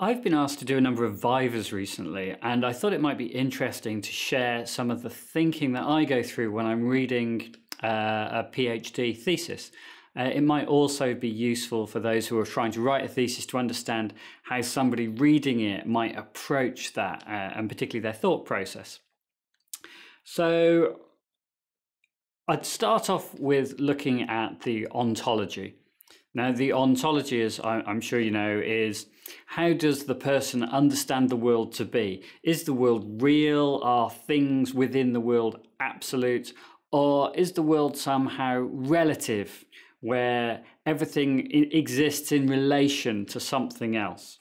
I've been asked to do a number of vivas recently, and I thought it might be interesting to share some of the thinking that I go through when I'm reading a PhD thesis. It might also be useful for those who are trying to write a thesis to understand how somebody reading it might approach that, and particularly their thought process. So I'd start off with looking at the ontology. Now, the ontology, as I'm sure you know, is how does the person understand the world to be? Is the world real? Are things within the world absolute? Or is the world somehow relative, where everything exists in relation to something else?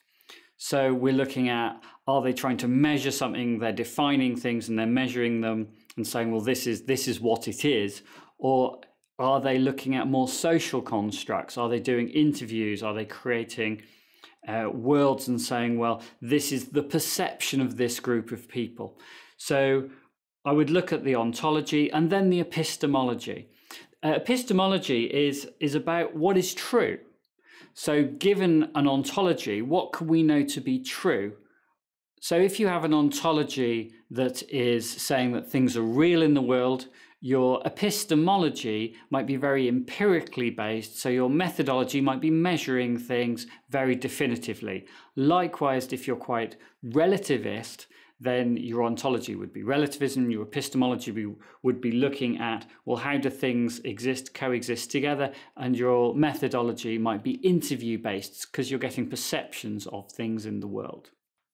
So we're looking at, are they trying to measure something? They're defining things and they're measuring them and saying, well, this is what it is. Or are they looking at more social constructs? Are they doing interviews? Are they creating worlds and saying, well, this is the perception of this group of people? So I would look at the ontology and then the epistemology. Epistemology is about what is true. So given an ontology, what can we know to be true? So if you have an ontology that is saying that things are real in the world, your epistemology might be very empirically based, so your methodology might be measuring things very definitively. Likewise, if you're quite relativist, then your ontology would be relativism, your epistemology would be looking at, well, how do things exist, coexist together, and your methodology might be interview-based because you're getting perceptions of things in the world.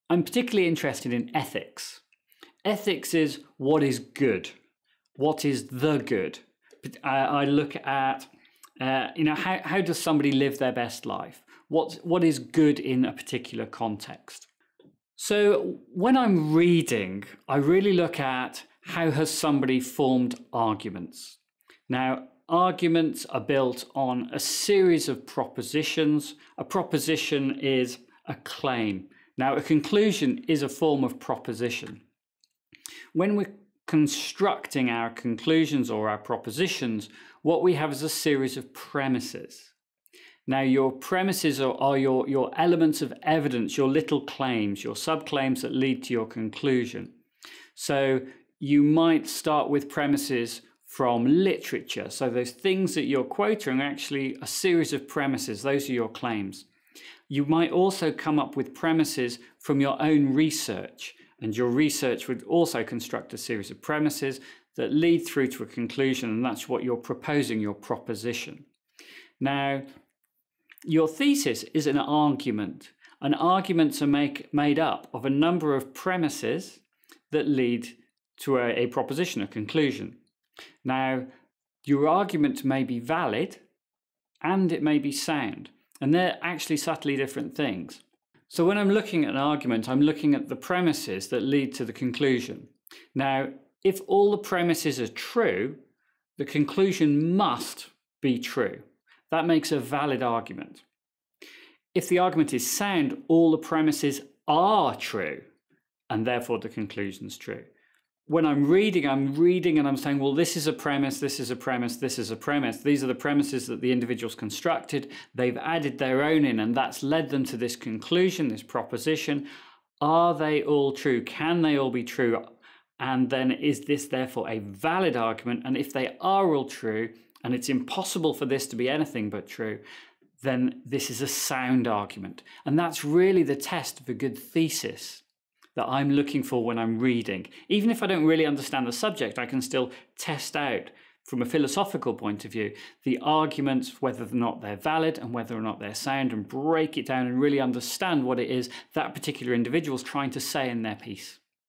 I'm particularly interested in ethics. Ethics is what is good. What is the good? I look at, how does somebody live their best life? What is good in a particular context? So when I'm reading, I really look at how has somebody formed arguments. Now, arguments are built on a series of propositions. A proposition is a claim. Now, a conclusion is a form of proposition. When we're constructing our conclusions or our propositions, what we have is a series of premises. Now, your premises are your elements of evidence, your little claims, your subclaims that lead to your conclusion. So you might start with premises from literature. So those things that you're quoting are actually a series of premises. Those are your claims. You might also come up with premises from your own research. And your research would also construct a series of premises that lead through to a conclusion, and that's what you're proposing, your proposition. Now, your thesis is an argument. And arguments are made up of a number of premises that lead to a proposition, a conclusion. Now, your argument may be valid and it may be sound, and they're actually subtly different things. So when I'm looking at an argument, I'm looking at the premises that lead to the conclusion. Now, if all the premises are true, the conclusion must be true. That makes a valid argument. If the argument is sound, all the premises are true, and therefore the conclusion's true. When I'm reading and I'm saying, well, this is a premise, this is a premise, this is a premise. These are the premises that the individuals constructed. They've added their own in, and that's led them to this conclusion, this proposition. Are they all true? Can they all be true? And then is this therefore a valid argument? And if they are all true, and it's impossible for this to be anything but true, then this is a sound argument. And that's really the test of a good thesis that I'm looking for when I'm reading. Even if I don't really understand the subject, I can still test out, from a philosophical point of view, the arguments, whether or not they're valid and whether or not they're sound, and break it down and really understand what it is that particular individual's trying to say in their piece.